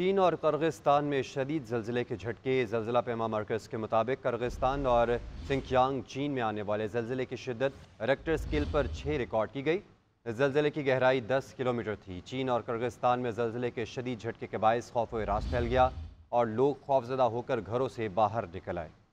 चीन और किर्गिस्तान में शदीद जलजिले के झटके। जलजिला पैमा मरकज़ के मुताबिक किर्गिस्तान और सिंकियांग चीन में आने वाले जलजिले की शिद्दत रेक्टर स्केल पर 6 रिकॉर्ड की गई। जलजिले की गहराई 10 किलोमीटर थी। चीन और किर्गिस्तान में जलजिले के शदीद झटके के बायस खौफ व हरास फैल गया और लोग खौफजदा होकर घरों से बाहर निकल आए।